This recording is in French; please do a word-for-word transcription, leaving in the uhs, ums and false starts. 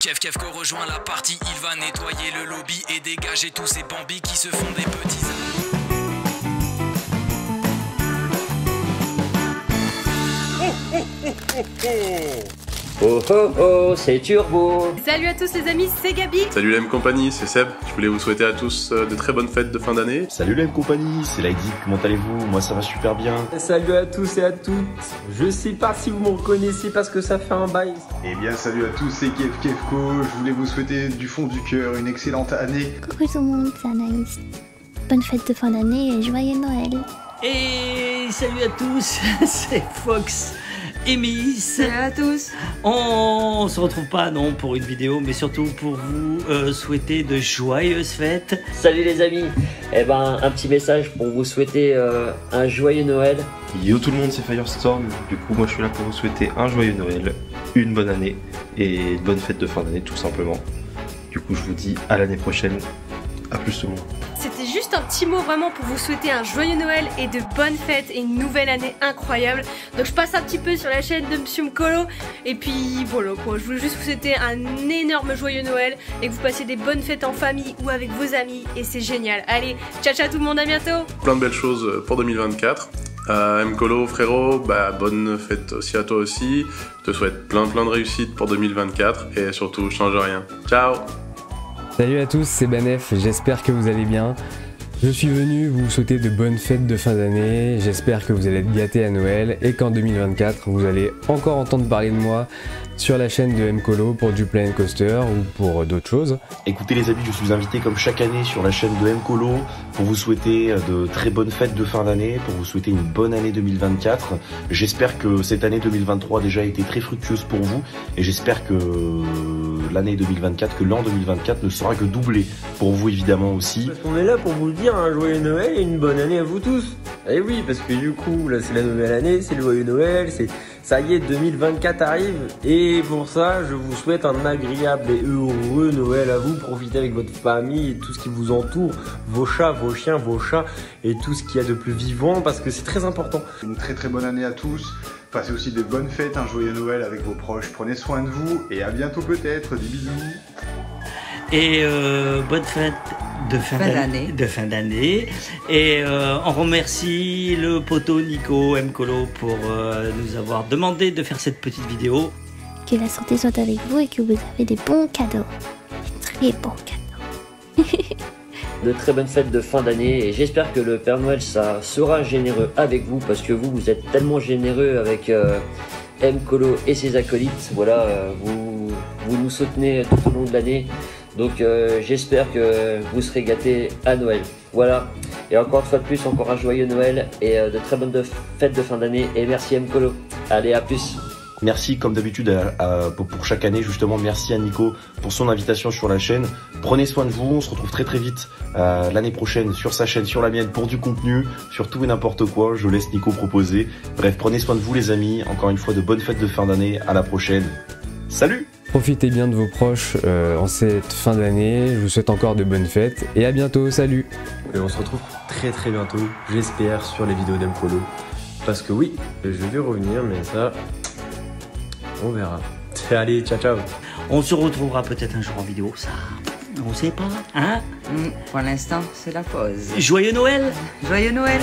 KevKevKo rejoint la partie, il va nettoyer le lobby et dégager tous ces bambis qui se font des petits amis. Oh oh oh, c'est Turbo. Salut à tous les amis, c'est Gabi. Salut la M Company, c'est Seb. Je voulais vous souhaiter à tous de très bonnes fêtes de fin d'année. Salut la M Company, c'est Lady, comment allez-vous? Moi ça va super bien. Salut à tous et à toutes. Je sais pas si vous me reconnaissez parce que ça fait un bail. Eh bien salut à tous, c'est KevKevKo. Je voulais vous souhaiter du fond du cœur une excellente année. Coucou tout le monde, c'est Anahys. Bonne fête de fin d'année et joyeux Noël. Et salut à tous, c'est Fox. Salut à tous. On se retrouve pas non pour une vidéo, mais surtout pour vous euh, souhaiter de joyeuses fêtes. Salut les amis. Eh ben un petit message pour vous souhaiter euh, un joyeux Noël. Yo tout le monde, c'est Firestorm. Du coup moi je suis là pour vous souhaiter un joyeux Noël, une bonne année et une bonne fête de fin d'année tout simplement. Du coup je vous dis à l'année prochaine. A plus tout le monde. C'était juste un petit mot vraiment pour vous souhaiter un joyeux Noël et de bonnes fêtes et une nouvelle année incroyable. Donc je passe un petit peu sur la chaîne de Monsieur MColo et puis voilà quoi. Je voulais juste vous souhaiter un énorme joyeux Noël et que vous passiez des bonnes fêtes en famille ou avec vos amis et c'est génial. Allez, ciao ciao tout le monde, à bientôt. Plein de belles choses pour deux mille vingt-quatre. Euh, MColo frérot, bah, bonne fête aussi à toi aussi. Je te souhaite plein plein de réussites pour deux mille vingt-quatre et surtout change rien. Ciao. Salut à tous, c'est Baneif, j'espère que vous allez bien. Je suis venu vous souhaiter de bonnes fêtes de fin d'année, j'espère que vous allez être gâtés à Noël et qu'en deux mille vingt-quatre vous allez encore entendre parler de moi sur la chaîne de MColo pour du Plane Coaster ou pour d'autres choses. Écoutez les amis, je suis invité comme chaque année sur la chaîne de MColo pour vous souhaiter de très bonnes fêtes de fin d'année, pour vous souhaiter une bonne année deux mille vingt-quatre. J'espère que cette année deux mille vingt-trois a déjà été très fructueuse pour vous et j'espère que l'année deux mille vingt-quatre, que l'an deux mille vingt-quatre ne sera que doublé pour vous évidemment aussi. On est là pour vous dire un joyeux Noël et une bonne année à vous tous. Et oui, parce que du coup, là c'est la nouvelle année, c'est le joyeux Noël, c'est ça y est, deux mille vingt-quatre arrive. Et pour ça, je vous souhaite un agréable et heureux Noël à vous. Profitez avec votre famille et tout ce qui vous entoure, vos chats, vos chiens, vos chats et tout ce qu'il y a de plus vivant parce que c'est très important. Une très très bonne année à tous. Passez aussi de bonnes fêtes, un joyeux Noël avec vos proches, prenez soin de vous et à bientôt peut-être, des bisous. Et euh, bonne fête de fin d'année. De fin d'année. Et euh, on remercie le poteau Nico MColo pour euh, nous avoir demandé de faire cette petite vidéo. Que la santé soit avec vous et que vous avez des bons cadeaux. Des très bons cadeaux. De très bonnes fêtes de fin d'année et j'espère que le Père Noël ça sera généreux avec vous parce que vous vous êtes tellement généreux avec euh, MColo et ses acolytes. Voilà, euh, vous, vous nous soutenez tout au long de l'année donc euh, j'espère que vous serez gâtés à Noël. Voilà, et encore une fois de plus, encore un joyeux Noël et euh, de très bonnes de fêtes de fin d'année et merci MColo. Allez, à plus. Merci comme d'habitude pour chaque année justement, merci à Nico pour son invitation sur la chaîne. Prenez soin de vous, on se retrouve très très vite euh, l'année prochaine sur sa chaîne, sur la mienne pour du contenu, sur tout et n'importe quoi, je laisse Nico proposer. Bref, prenez soin de vous les amis, encore une fois de bonnes fêtes de fin d'année, à la prochaine. Salut! Profitez bien de vos proches euh, en cette fin d'année, je vous souhaite encore de bonnes fêtes et à bientôt, salut! Et on se retrouve très très bientôt, j'espère, sur les vidéos d'MColo. Parce que oui, je vais revenir mais ça... on verra. Allez, ciao ciao. On se retrouvera peut-être un jour en vidéo, ça. On sait pas, hein? Mmh, pour l'instant, c'est la pause. Joyeux Noël! Joyeux Noël!